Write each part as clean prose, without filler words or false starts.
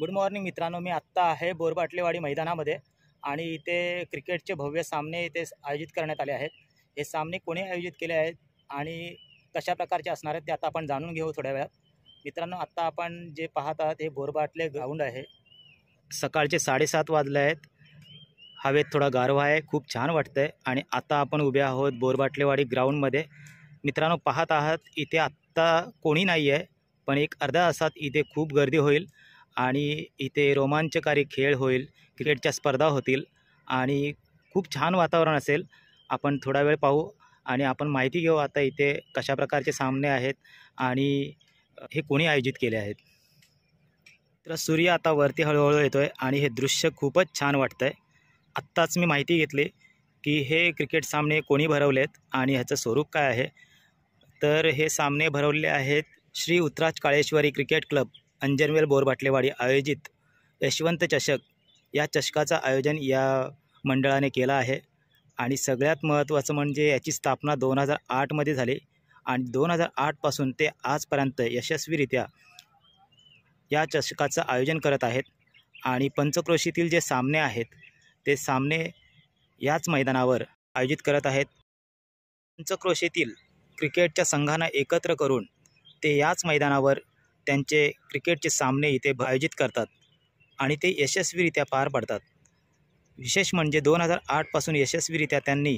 Good morning मित्रांनो, मी आत्ता आहे बोरभाटलेवाडी मैदानामध्ये आणि इथे क्रिकेटचे भव्य सामने इथे आयोजित करण्यात आले आहेत। हे सामने कोणी आयोजित केले आहेत आणि कशा प्रकारचे असणार आहेत ते आता आपण जाणून घेऊ थोड्या वेळात। मित्रांनो, आत्ता आपण जे पाहत आहात हे बोरभाटले ग्राउंड आहे। सकाळचे 7:30 वाजले आहेत, हवेत थोडा गारवा आहे, खूप छान वाटतंय आणि आता आपण उभे आहोत बोरभाटलेवाडी ग्राउंडमध्ये। मित्रांनो, पाहत आहात इथे आत्ता कोणी नाही आहे, पण एक अर्धा तासात इथे खूप गर्दी होईल आणि इथे रोमांचकारी खेळ होईल, क्रिकेटच्या स्पर्धा होतील आणि खूप छान वातावरण असेल। आपण थोडा वेळ पाहू आणि आपण माहिती घेऊ आता इथे कशा प्रकारचे सामने आहेत आणि हे कोणी आयोजित केले आहेत। तर सूर्य आता वरती हळूहळू येतोय आणि हे दृश्य खूपच छान वाटतंय। आत्ताच मी माहिती घेतली की हे क्रिकेट सामने कोणी भरवलेत आणि ह्याचं स्वरूप काय आहे। तर हे सामने भरवले आहेत श्री उत्राज काळेश्वरी क्रिकेट क्लब अंजनवेल बोरभाटलेवाडी आयोजित यशवंत चषक या चषकाचं आयोजन या मंडळाने केलं आहे आणि सगळ्यात महत्त्वाचं म्हणजे याची स्थापना 2008 मध्ये झाली आणि 2008 पासून ते आजपर्यंत यशस्वीरित्या या चषकाचं आयोजन करत आहेत आणि पंचक्रोशीतील जे सामने आहेत ते सामने याच मैदानावर आयोजित करत आहेत। पंचक्रोशीतील क्रिकेटच्या संघांना एकत्र करून ते याच मैदानावर त्यांचे क्रिकेटचे सामने इथे आयोजित करतात आणि ते यशस्वीरित्या पार पाडतात। विशेष म्हणजे 2008 पासून यशस्वीरित्या त्यांनी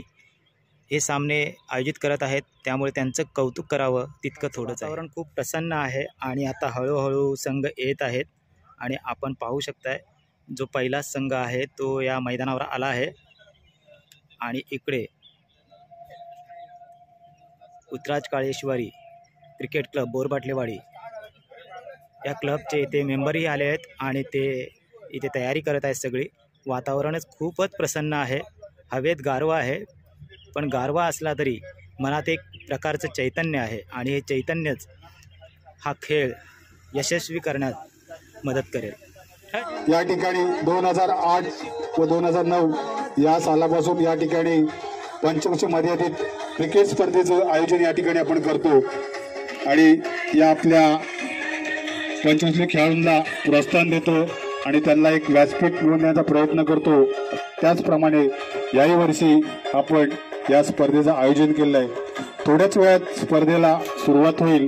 हे सामने आयोजित करत आहेत, त्यामुळे त्यांचं कौतुक करावं तितकं थोडंच आहे। वातावरण खूप प्रसन्न आहे आणि आता हळूहळू संघ येत आहेत आणि आपण पाहू शकताय जो पहिला संघ आहे तो या मैदानावर आला आहे आणि इकडे उत्राज काळेश्वरी क्रिकेट क्लब बोरभाटलेवाडी या क्लबचे इथे मेंबरही आले आहेत आणि ते इथे तयारी करत आहेत सगळी। वातावरणच खूपच प्रसन्न आहे, हवेत गारवा आहे, पण गारवा असला तरी मनात एक प्रकारचं चैतन्य आहे आणि हे चैतन्यच हा खेळ यशस्वी करण्यात मदत करेल। या ठिकाणी 2008 व 2009 या सालापासून या ठिकाणी पंचक्रोशी मर्यादित क्रिकेट स्पर्धेचं आयोजन या ठिकाणी आपण करतो आणि या आपल्या पंचक्रोशी खेळाडूंना प्रोत्साहन देतो आणि त्यांना एक व्यासपीठ मिळवण्याचा प्रयत्न करतो। त्याचप्रमाणे याही वर्षी आपण या स्पर्धेचं आयोजन केलं आहे। थोड्याच वेळात स्पर्धेला सुरुवात होईल।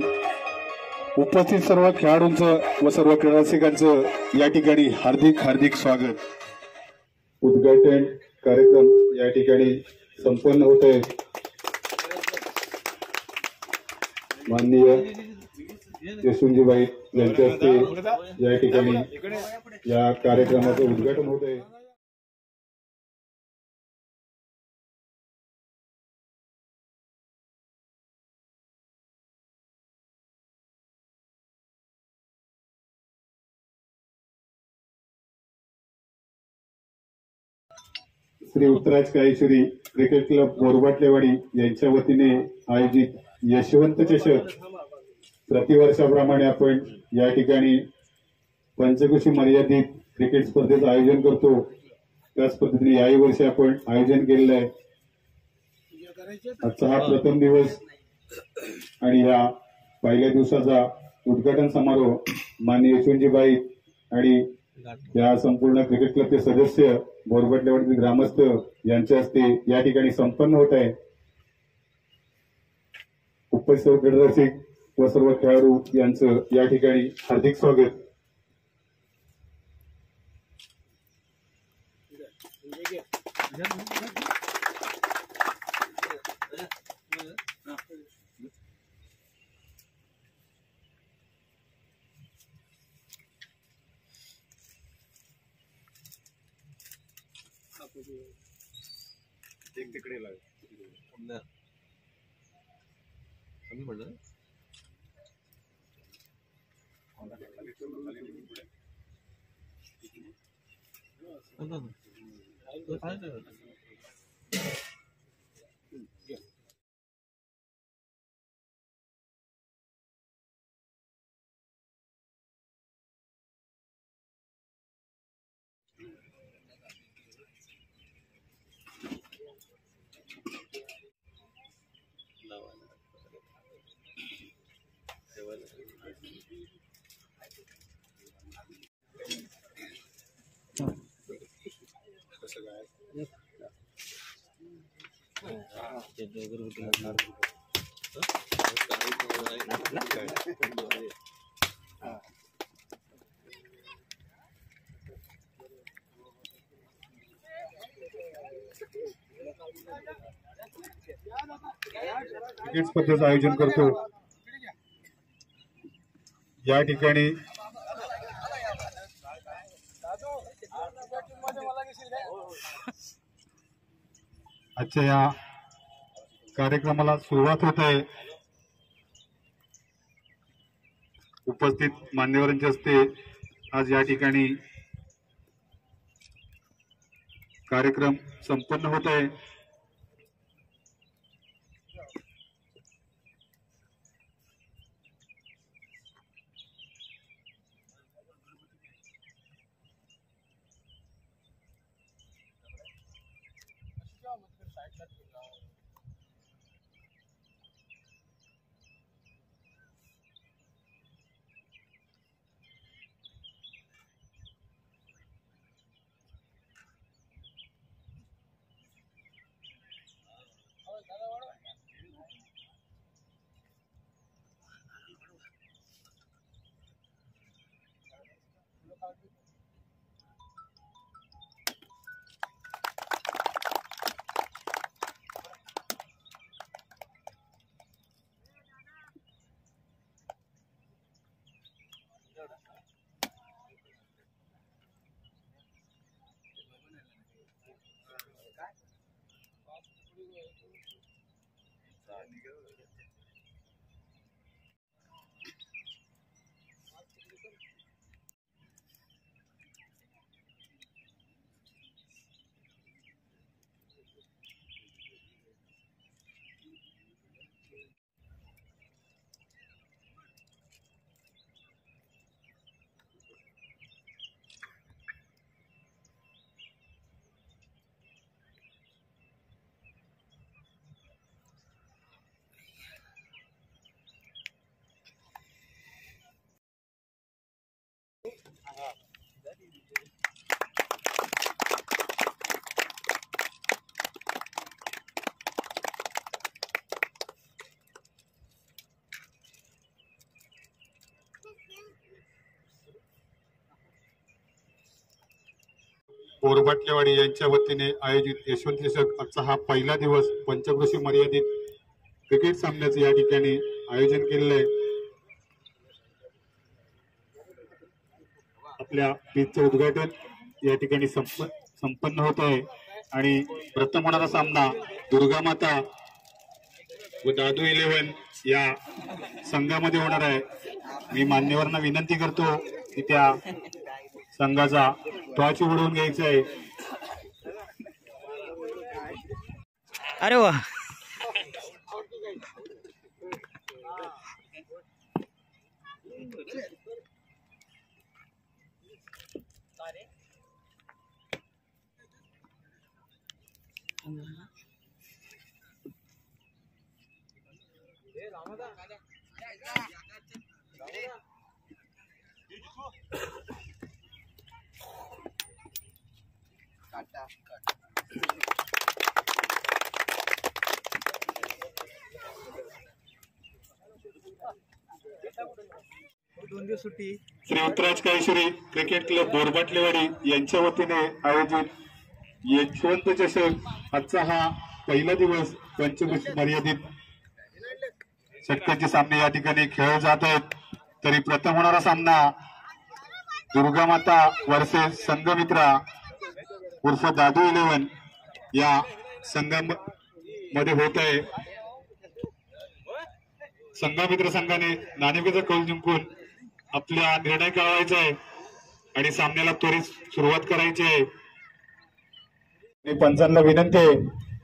उपस्थित सर्व खेळाडूंचं व सर्व क्रीडारसिकांचं या ठिकाणी हार्दिक स्वागत। उद्घाटन कार्यक्रम या ठिकाणी संपन्न होत आहे। माननीय यशवंतजीबाई यांच्या हस्ते या ठिकाणी या कार्यक्रमाचं उद्घाटन होत आहे। श्री उत्राज काळेश्वरी क्रिकेट क्लब बोरभाटलेवाडी यांच्या वतीने आयोजित यशवंत चषक प्रतिवर्षाप्रमाणे आपण या ठिकाणी पंचक्रोशी मर्यादित क्रिकेट स्पर्धेचं आयोजन करतो। त्याच पद्धतीने याही वर्षी आपण आयोजन केलेलं आहे। आजचा हा प्रथम दिवस आणि या पहिल्या दिवसाचा उद्घाटन समारोह माननीय यशवंतजीबाई आणि या संपूर्ण क्रिकेट क्लबचे सदस्य बोरभाटलेवाडी ग्रामस्थ यांच्या हस्ते या ठिकाणी संपन्न होत आहे। उपस्थित क्रीडारसिक व सर्व खेळाडू यांचं या ठिकाणी हार्दिक स्वागत। क्रिकेट स्पर्धेचं आयोजन करतो। या ठिकाणी अच्छा या कार्यक्रमाला सुरुवात होत आहे। उपस्थित मान्यवरांच्या हस्ते आज या ठिकाणी कार्यक्रम संपन्न होत आहे। बोरभाटलेवाडी यांच्या वतीने आयोजित यशवंत चषक आजचा हा पहिला दिवस पंचक्रोशी मर्यादित क्रिकेट सामन्याचे या ठिकाणी आयोजन केलेले आहे। आपल्या पिचचं उद्घाटन या ठिकाणी संपन्न होत आहे आणि प्रथम होणारा सामना दुर्गा माता व दादू इलेवन या संघामध्ये होणार आहे। मी मान्यवरांना विनंती करतो की त्या संघाचा टॉर्च उडवून घ्यायचा आहे। अरे वा श्री उत्राज काळेश्वरी क्रिकेट क्लब बोरभाटलेवाडी यांच्या वतीने आयोजित यशवंत चषक आजचा हा पहिला दिवस पंचक्रोशी मर्यादित षटकांचे सामने या ठिकाणी खेळले जात आहेत। तरी प्रथम होणारा सामना दुर्गा माता वर्सेस संघमित्रा उर्फ दादू इलेवन या संघामध्ये होत आहे। संघमित्रा संघाने नाणेफेक कौल जिंकून आपला निर्णय कळवायचा आहे आणि सामन्याला त्वरित सुरुवात करायची आहे। मी पंचांना विनंती आहे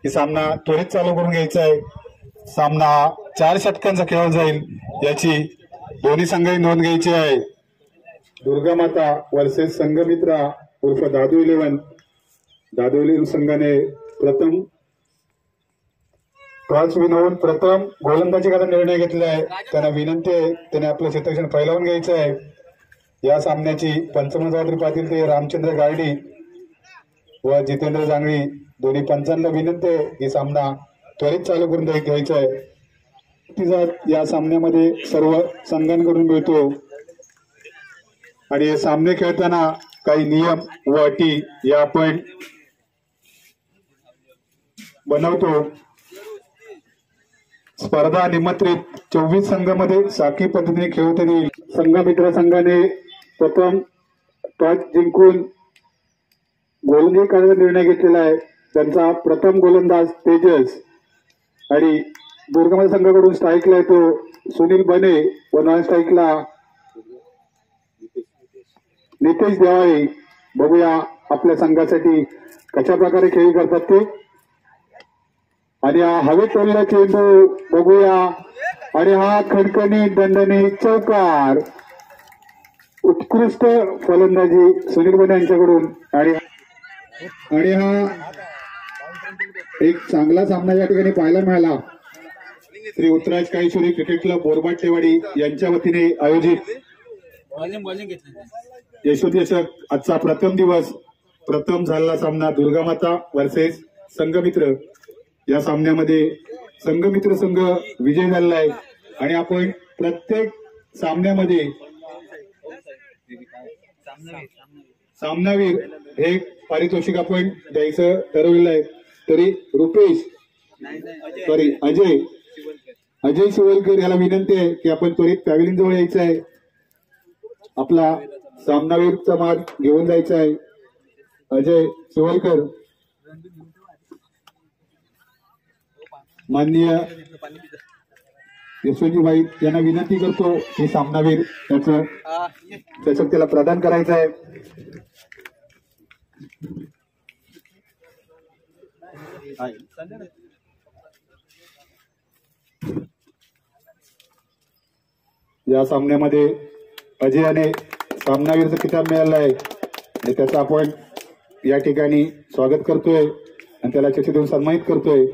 की सामना त्वरित चालू करून घ्यायचा आहे। सामना 4 षटकांचा खेळला जाईल याची दोन्ही संघांनी नोंद घ्यायची आहे। दुर्गा माता वर्सेस संघमित्रा उर्फ दादू इलेवन संघाने प्रथम टॉस विनवून प्रथम गोलंदाजी करायचा निर्णय घेतला आहे। त्यांना विनंती आहे त्यांनी आपलं क्षेत्रक्षण फैलावून घ्यायचं आहे। या सामन्याची 55 धावांची पातील ते रामचंद्र गाड़ी व जितेन्द्र जंगली दोन्ही पंचांना विनंती आहे की सामना त्वरित चालू करून घ्यायचा आहे। तिचा या सामन्यामध्ये सर्व संघांकडून मिळतो आणि सामने खेळताना काही नियम व अटी या आपण बनवतो। स्पर्धा निमंत्रित 24 संघामध्ये साखळी पद्धतीने खेळवता येईल। संघमित्रा संघाने प्रथम टॉस जिंकून गोलंदाजी करण्याचा निर्णय घेतलेला आहे। त्यांचा प्रथम गोलंदाज तेजस आणि दुर्गा माता संघाकडून स्ट्राईकला येतो सुनील बने व नॉन स्ट्राईकला नितेश देवाळे। बघूया आपल्या संघासाठी कशा प्रकारे खेळी करतात ते। आणि हा हवेत उडलेला चेंडू बघूया आणि हा खडकणी दंडणी चौकार। उत्कृष्ट फलंदाजी सुनील बने यांच्याकडून आणि हा एक चांगला सामना या ठिकाणी पाहायला मिळाला। श्री उत्राज काळेश्वरी क्रिकेट क्लब बोरभाटलेवाडी यांच्या वतीने आयोजित यशवंत चषक आजचा प्रथम दिवस प्रथम झालेला सामना दुर्गा माता वर्सेस संघमित्र या सामन्यामध्ये संघमित्र संघ विजय झालेला आहे। आणि आपण प्रत्येक सामन्यामध्ये सामनावीर हे पारितोषिक आपण द्यायचं ठरवलेलं आहे। तरी अजय शिवालकर याला विनंती आहे की आपण त्वरित पॅव्हिलियन जवळ यायचं आहे, आपला सामनावीरचा मान घेऊन जायचा आहे। अजय शिवालकर माननीय यशवंतजी भाई यांना विनंती करतो की सामनावीर त्याचं चषक त्याला प्रदान करायचं आहे। या सामन्यामध्ये अजय याने सामनावीरचं किताब मिळालं आहे आणि त्याचं आपण या ठिकाणी स्वागत करतोय आणि त्याला चषक देऊन सन्मानित करतोय।